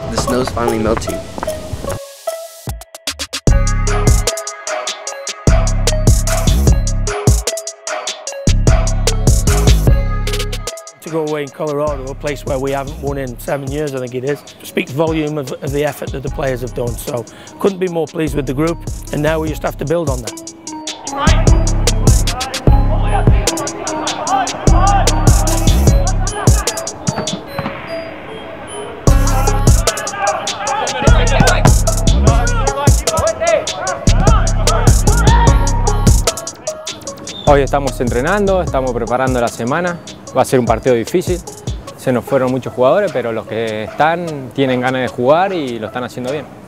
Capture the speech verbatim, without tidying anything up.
The snow's finally melting. To go away in Colorado, a place where we haven't won in seven years, I think it is, speaks volume of, of the effort that the players have done. So couldn't be more pleased with the group, and now we just have to build on that. Right. Hoy estamos entrenando, estamos preparando la semana, va a ser un partido difícil, se nos fueron muchos jugadores, pero los que están tienen ganas de jugar y lo están haciendo bien.